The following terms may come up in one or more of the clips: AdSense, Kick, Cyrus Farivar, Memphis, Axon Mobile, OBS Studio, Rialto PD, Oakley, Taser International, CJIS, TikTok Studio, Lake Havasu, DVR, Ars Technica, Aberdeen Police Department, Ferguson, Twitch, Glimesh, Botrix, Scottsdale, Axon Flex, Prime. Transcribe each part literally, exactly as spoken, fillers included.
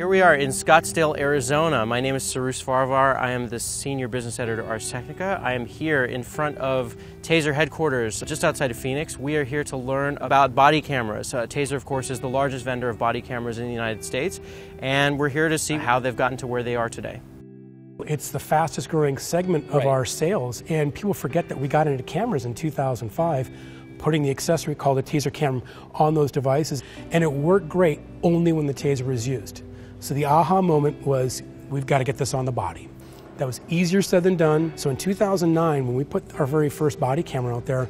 Here we are in Scottsdale, Arizona. My name is Cyrus Farivar. I am the senior business editor at Ars Technica. I am here in front of Taser headquarters just outside of Phoenix. We are here to learn about body cameras. Uh, Taser, of course, is the largest vendor of body cameras in the United States, and we're here to see how they've gotten to where they are today. It's the fastest growing segment of right. our sales, and people forget that we got into cameras in two thousand five, putting the accessory called a Taser camera on those devices, and it worked great only when the Taser was used. So the aha moment was, we've got to get this on the body. That was easier said than done. So in two thousand nine, when we put our very first body camera out there,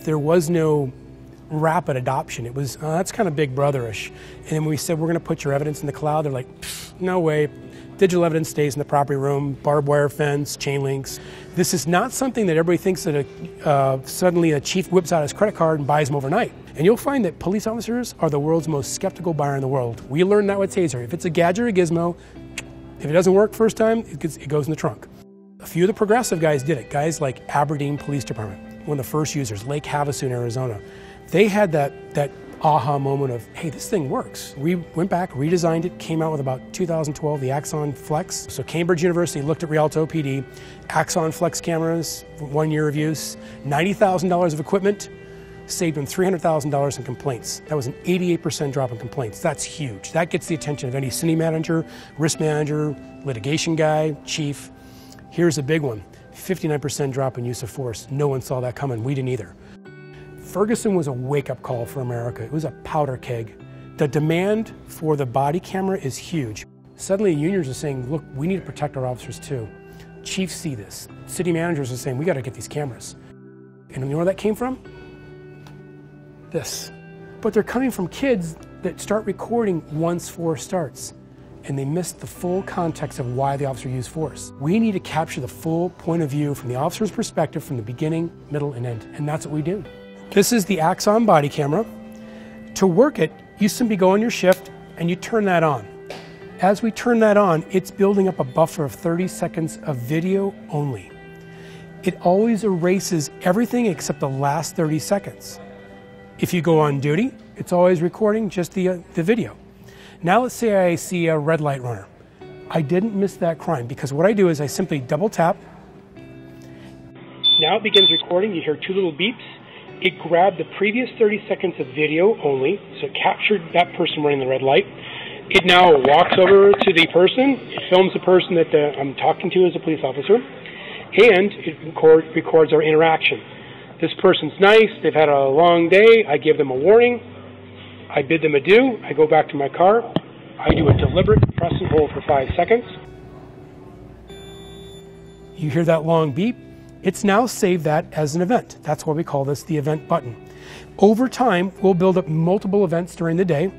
there was no rapid adoption. It was, oh, that's kind of big brotherish. And then when we said, we're going to put your evidence in the cloud, they're like, no way. Digital evidence stays in the property room, barbed wire fence, chain links. This is not something that everybody thinks that a, uh, suddenly a chief whips out his credit card and buys them overnight. And you'll find that police officers are the world's most skeptical buyer in the world. We learned that with Taser. If it's a gadget or a gizmo, if it doesn't work first time, it, gets, it goes in the trunk. A few of the progressive guys did it. Guys like Aberdeen Police Department, one of the first users, Lake Havasu in Arizona. They had that, that aha moment of, hey, this thing works. We went back, redesigned it, came out with about two thousand twelve, the Axon Flex. So Cambridge University looked at Rialto P D, Axon Flex cameras, one year of use, ninety thousand dollars of equipment, saved them three hundred thousand dollars in complaints. That was an eighty-eight percent drop in complaints. That's huge. That gets the attention of any city manager, risk manager, litigation guy, chief. Here's a big one, fifty-nine percent drop in use of force. No one saw that coming, we didn't either. Ferguson was a wake-up call for America. It was a powder keg. The demand for the body camera is huge. Suddenly unions are saying, look, we need to protect our officers too. Chiefs see this. City managers are saying, we gotta get these cameras. And you know where that came from? This. But they're coming from kids that start recording once force starts, and they miss the full context of why the officer used force. We need to capture the full point of view from the officer's perspective from the beginning, middle, and end, and that's what we do. This is the Axon body camera. To work it, you simply go on your shift and you turn that on. As we turn that on, it's building up a buffer of thirty seconds of video only. It always erases everything except the last thirty seconds. If you go on duty, it's always recording just the, uh, the video. Now let's say I see a red light runner. I didn't miss that crime, because what I do is I simply double tap. Now it begins recording. You hear two little beeps. It grabbed the previous thirty seconds of video only, so it captured that person running the red light. It now walks over to the person, it films the person that the, I'm talking to as a police officer, and it record, records our interaction. This person's nice, they've had a long day, I give them a warning, I bid them adieu, I go back to my car, I do a deliberate press and hold for five seconds. You hear that long beep? It's now saved that as an event. That's why we call this the event button. Over time, we'll build up multiple events during the day,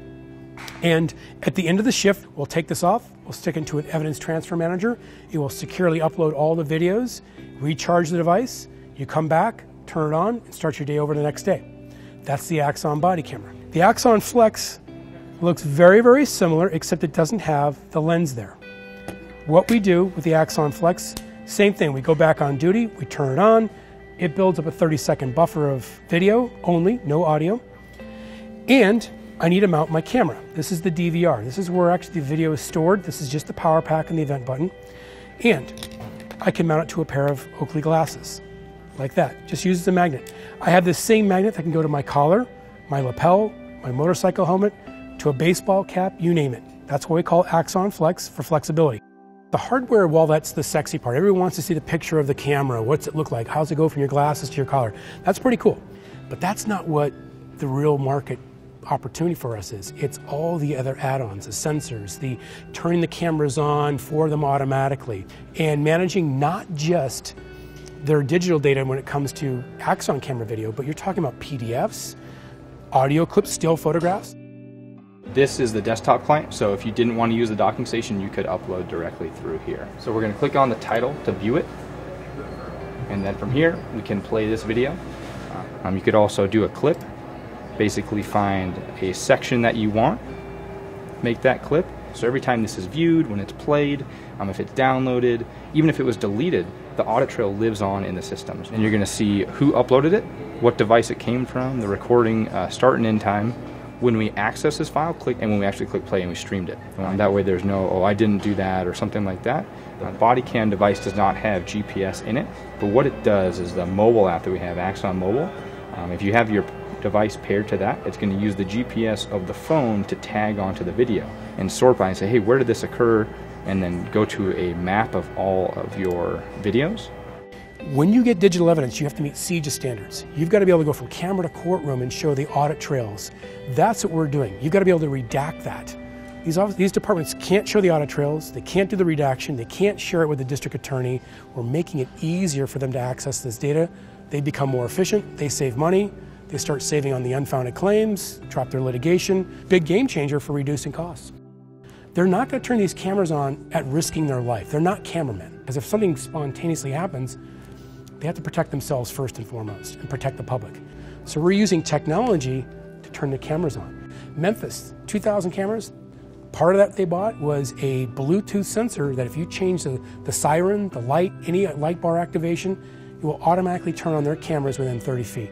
and at the end of the shift, we'll take this off, we'll stick it to an evidence transfer manager, it will securely upload all the videos, recharge the device, you come back, turn it on, and start your day over the next day. That's the Axon body camera. The Axon Flex looks very, very similar, except it doesn't have the lens there. What we do with the Axon Flex, same thing, we go back on duty, we turn it on, it builds up a thirty second buffer of video only, no audio, and I need to mount my camera. This is the D V R, this is where actually the video is stored, this is just the power pack and the event button, and I can mount it to a pair of Oakley glasses, like that, just uses a magnet. I have this same magnet that can go to my collar, my lapel, my motorcycle helmet, to a baseball cap, you name it. That's what we call Axon Flex for flexibility. The hardware, well, that's the sexy part. Everyone wants to see the picture of the camera. What's it look like? How's it go from your glasses to your collar? That's pretty cool. But that's not what the real market opportunity for us is. It's all the other add-ons, the sensors, the turning the cameras on for them automatically, and managing not just their digital data when it comes to Axon camera video, but you're talking about P D Fs, audio clips, still photographs. This is the desktop client, so if you didn't want to use the docking station, you could upload directly through here. So we're going to click on the title to view it, and then from here we can play this video. Um, you could also do a clip, basically find a section that you want, make that clip. So every time this is viewed, when it's played, um, if it's downloaded, even if it was deleted, the audit trail lives on in the systems. And you're going to see who uploaded it, what device it came from, the recording uh, start and end time, when we access this file, click, and when we actually click play and we streamed it. Um, that way there's no, oh, I didn't do that or something like that. The body cam device does not have G P S in it, but what it does is the mobile app that we have, Axon Mobile, um, if you have your device paired to that, it's going to use the G P S of the phone to tag onto the video and sort by and say, hey, where did this occur? And then go to a map of all of your videos. When you get digital evidence, you have to meet C J I S standards. You've got to be able to go from camera to courtroom and show the audit trails. That's what we're doing. You've got to be able to redact that. These, office, these departments can't show the audit trails, they can't do the redaction, they can't share it with the district attorney. We're making it easier for them to access this data. They become more efficient, they save money, they start saving on the unfounded claims, drop their litigation. Big game changer for reducing costs. They're not going to turn these cameras on at risking their life. They're not cameramen, because if something spontaneously happens, they have to protect themselves first and foremost and protect the public. So we're using technology to turn the cameras on. Memphis, two thousand cameras. Part of that they bought was a Bluetooth sensor that if you change the, the siren, the light, any light bar activation, it will automatically turn on their cameras within thirty feet.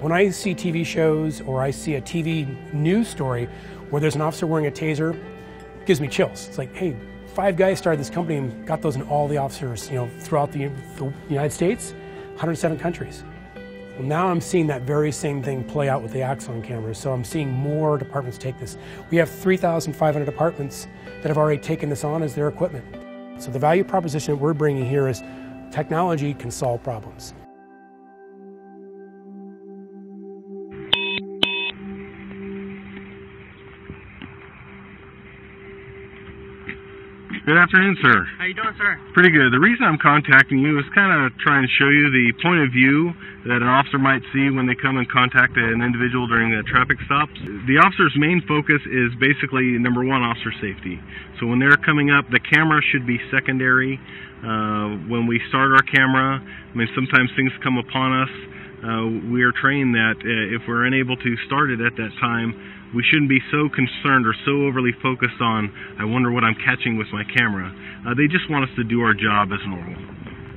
When I see T V shows or I see a T V news story where there's an officer wearing a taser, it gives me chills. It's like, hey, five guys started this company and got those in all the officers, you know, throughout the, the United States, one hundred seven countries. Well, now I'm seeing that very same thing play out with the Axon cameras, so I'm seeing more departments take this. We have three thousand five hundred departments that have already taken this on as their equipment. So the value proposition we're bringing here is technology can solve problems. Good afternoon, sir. How you doing, sir? Pretty good. The reason I'm contacting you is kind of trying to show you the point of view that an officer might see when they come and contact an individual during a traffic stop. The officer's main focus is basically, number one, officer safety. So when they're coming up, the camera should be secondary. Uh, when we start our camera, I mean, sometimes things come upon us. Uh, we are trained that uh, if we're unable to start it at that time, we shouldn't be so concerned or so overly focused on, I wonder what I'm catching with my camera. Uh, they just want us to do our job as normal.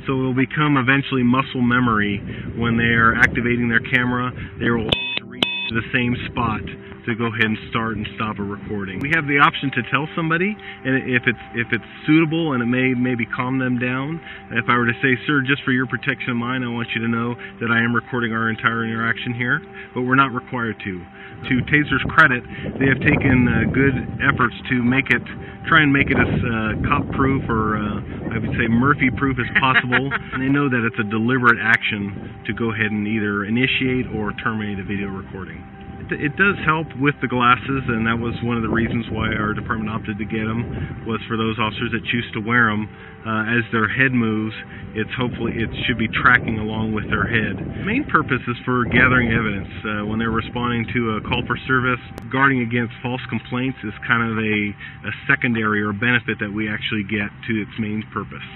So it will become eventually muscle memory. When they are activating their camera, they will reach to the same spot to go ahead and start and stop a recording. We have the option to tell somebody, and if it's if it's suitable and it may maybe calm them down. If I were to say, sir, just for your protection of mine, I want you to know that I am recording our entire interaction here, but we're not required to. To Taser's credit, they have taken uh, good efforts to make it, try and make it as uh, cop-proof or uh, I would say Murphy-proof as possible. And they know that it's a deliberate action to go ahead and either initiate or terminate a video recording. It does help with the glasses, and that was one of the reasons why our department opted to get them, was for those officers that choose to wear them, uh, as their head moves, it's hopefully it should be tracking along with their head. The main purpose is for gathering evidence. Uh, when they're responding to a call for service, guarding against false complaints is kind of a, a secondary or benefit that we actually get to its main purpose.